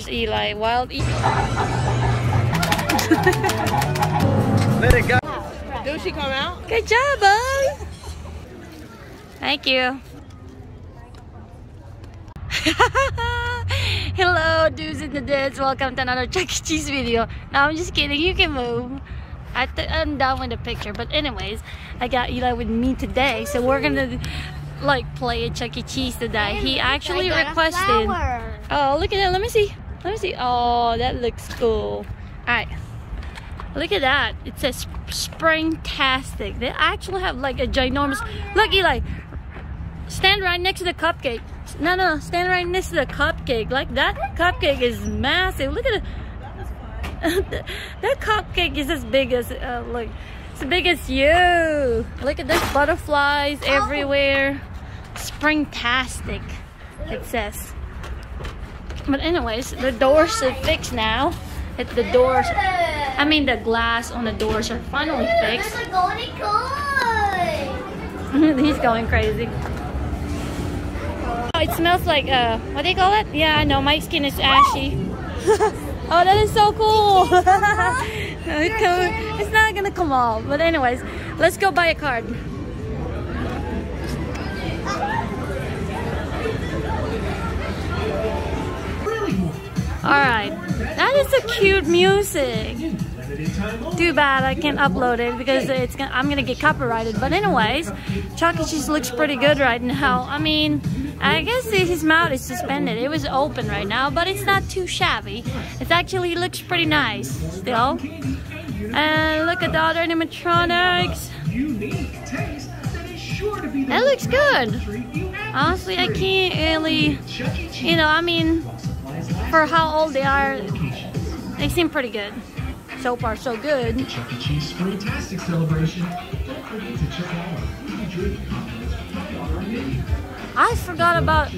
Here's Eli, wild Eli. Let it go. Did she come out? Good job, boy. Thank you. Hello, dudes and the dudes. Welcome to another Chuck E. Cheese video. No, I'm just kidding. You can move. I'm down with the picture. But anyways, I got Eli with me today. So we're going to like play at Chuck E. Cheese today. He actually requested. Oh, look at that. Let me see. Let me see. Oh, that looks cool. Alright. Look at that. It says Springtastic. They actually have like a ginormous. Oh, yeah. Look, Eli. Stand right next to the cupcake. No, no, stand right next to the cupcake. Like that cupcake is massive. Look at it. That cupcake is as big as look, as big as you. Look at this, butterflies everywhere. Springtastic, it says. But anyways, the doors are fixed now. The doors, I mean the glass on the doors are finally fixed. There's a golden coin. He's going crazy. Oh, it smells like what do you call it? Yeah, I know. My skin is ashy. Oh, that is so cool. It's not gonna come off. But anyways, let's go buy a card. All right, that is a cute music. Too bad I can't upload it because it's gonna, I'm gonna get copyrighted. But anyways, Chuck E. Cheese looks pretty good right now. I mean, I guess his mouth is suspended. It was open right now, but it's not too shabby. It actually looks pretty nice still. And look at the other animatronics. That looks good. Honestly, I can't really, you know, I mean, for how old they are, they seem pretty good. So far, so good. Chuck E. Cheese Springtastic celebration. Don't forget to check out. I forgot about.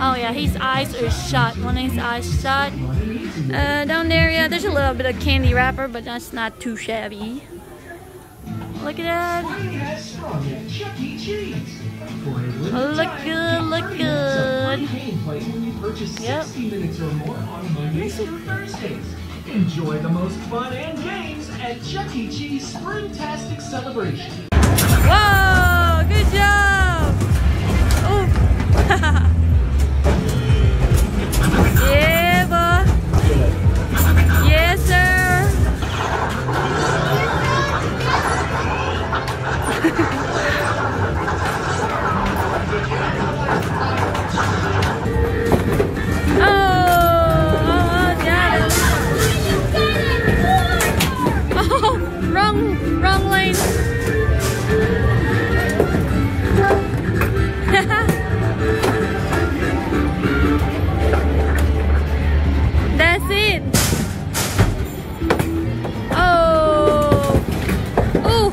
Oh yeah, his eyes are shut. One of his eyes shut. Down there, yeah, there's a little bit of candy wrapper, but that's not too shabby. Look at that. Look good, look good. Yep. Enjoy the most fun and games at Chuck E. Cheese Springtastic Celebration. Whoa, good job! Oh, yeah, boy. Yes, sir. Oh. Wrong lane. That's it. Oh. Ooh. Ooh.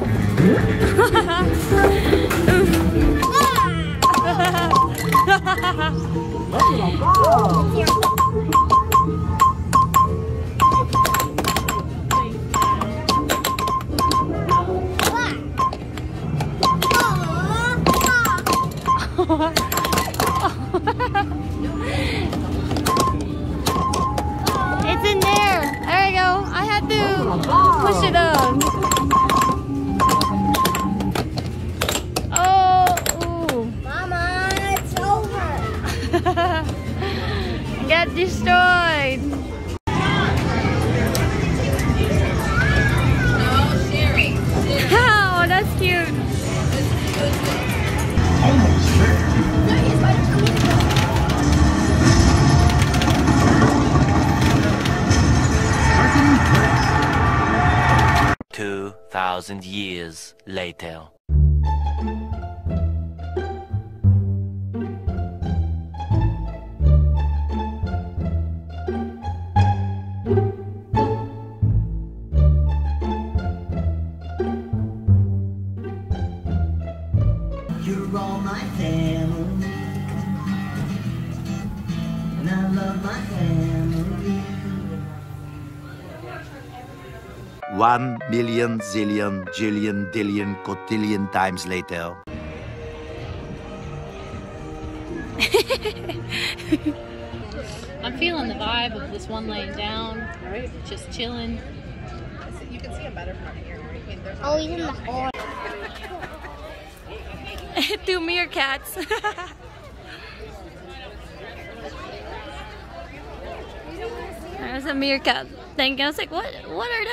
It's in there. There you go. I had to push it on. Oh, ooh. Mama, it's over. Got destroyed. Years later. You're all my family, and I love my family. 1 million, zillion, jillion, dillion, cotillion times later. I'm I'm feeling the vibe of this one laying down, right? Just chilling. You can see him better from here. I mean, oh, he's in the hall. Two meerkats. There's a meerkat thing. I was like, what are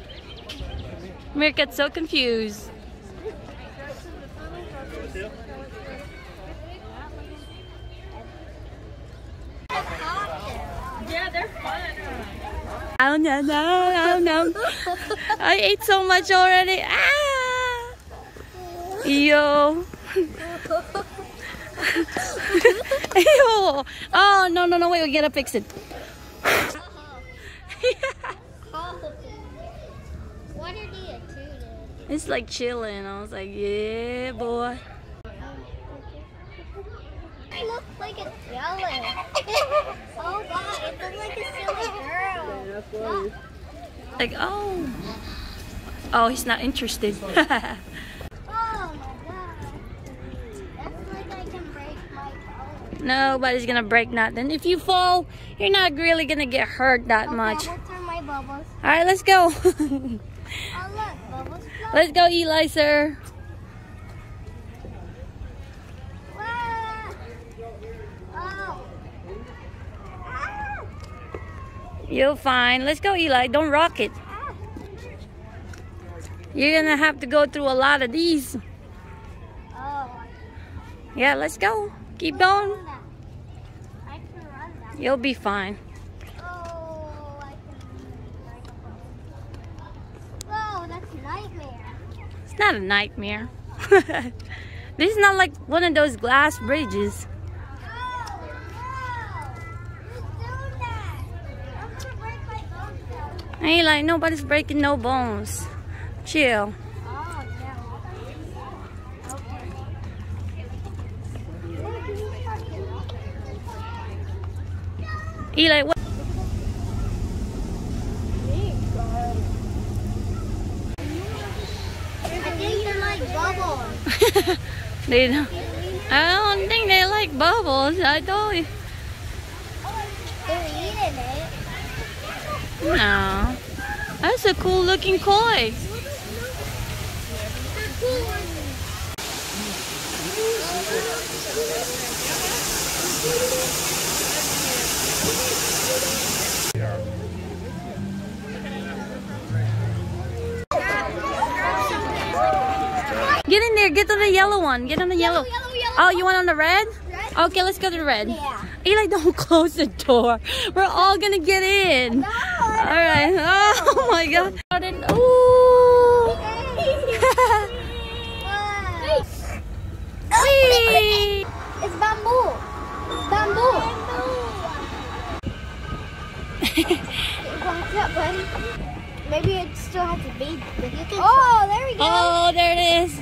those? Meerkat's so confused. Yeah, they're fun. Oh no, no, no, no. I ate so much already. Ah! Yo. Yo. Oh, no, no, no, wait, we gotta fix it. What are they doing? It's like chilling. I was like, yeah, boy. It looks like a jelly. Oh god, it looks like a silly girl. Yeah, that's why. Like, oh. Oh, he's not interested. Oh my god. That's like I can break my collar. Nobody's gonna break nothing. If you fall, you're not really gonna get hurt that much. I'll turn my bubbles. Alright, let's go. Oh look, bubbles flow. Let's go, Eli, sir. You're fine. Let's go, Eli. Don't rock it. You're gonna have to go through a lot of these. Oh. Yeah, let's go. Keep going. I can run that. You'll be fine. Oh, I can. Whoa, that's a nightmare. It's not a nightmare. This is not like one of those glass bridges. Ain't like nobody's breaking no bones. Chill. Oh, yeah. Okay. Eli, what? I think they like bubbles. They don't. I don't think they like bubbles. I told you. They're eating it. No. That's a cool looking koi. Get in there, get on the yellow one. Get on the yellow. Yellow. Oh, you want on the red? Red? Okay, let's go to the red. Yeah. Eli, don't close the door. We're all gonna get in. No. All right. Oh my god. Ooh. Wee. It's bamboo. Bamboo. What's up, buddy? Maybe it still has to be. Oh, there we go. Oh, there it is.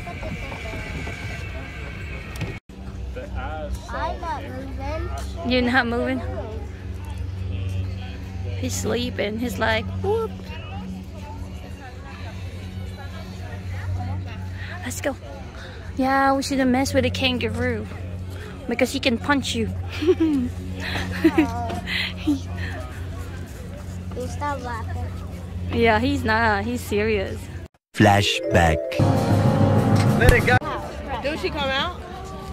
I'm not moving. You're not moving. He's sleeping. He's like, whoop. Let's go. Yeah, we shouldn't mess with a kangaroo because he can punch you. He's not laughing. Yeah, he's not. He's serious. Flashback. Let it go. Did she come out?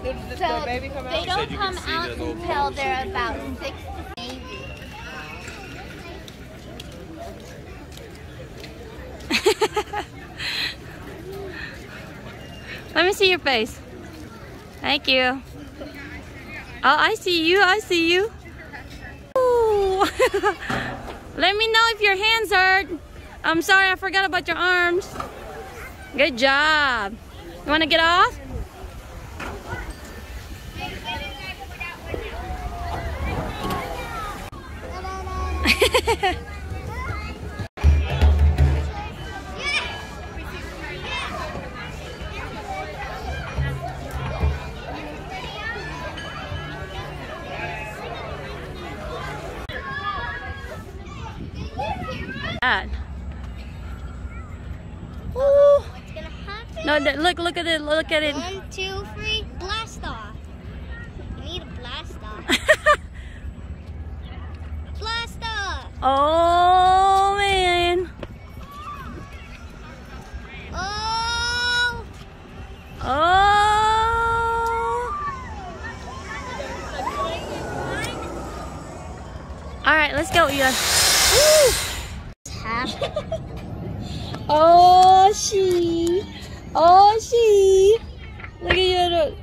Did the baby come out? They don't come out until they're about 6. Let me see your face. Thank you. Oh, I see you. I see you. Let me know if your hands hurt. I'm sorry, I forgot about your arms. Good job. You want to get off? No, look at it, look at it. 1, 2, 3, blast off. You need a blast off. Oh, man. Oh. Oh. All right, let's go, Eli. Oh, she. Oh, she. Look at you. Look.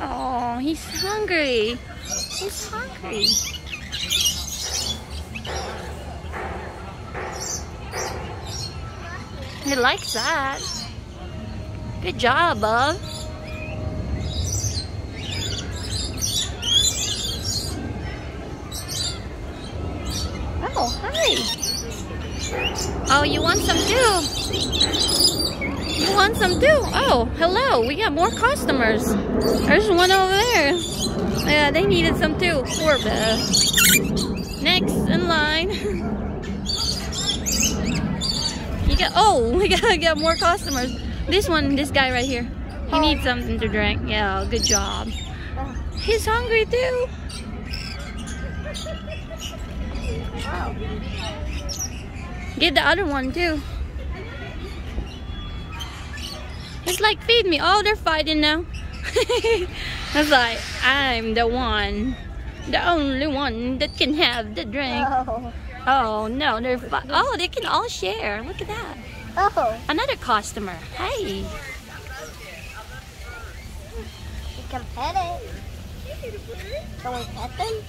Oh, he's hungry. He's hungry. He likes that. Good job, bub. Oh, hi. Oh, you want some too? You want some too? Oh, hello. We got more customers. There's one over there. Yeah, they needed some too. Poor Bella. Next in line. You got. Oh, we got more customers. This one, this guy right here. He needs something to drink. Yeah, good job. He's hungry too. Wow. Get the other one too. It's like feed me. Oh, they're fighting now. It's like I'm the one, the only one that can have the drink. Oh, oh no, they're oh, they can all share. Look at that. Oh, another customer. Hey. You can pet it. Can we pet them?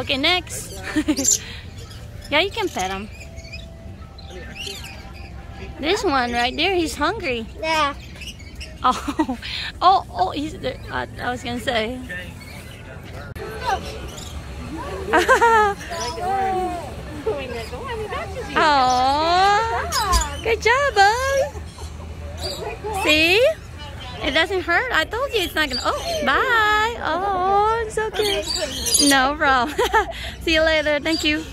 Okay, next. Yeah, you can pet him. This one right there, he's hungry. Yeah. Oh, oh, oh, he's there. I was gonna say. Oh, good job, bud. See? It doesn't hurt. I told you it's not gonna. Oh, bye. Oh, it's okay. No problem. See you later. Thank you.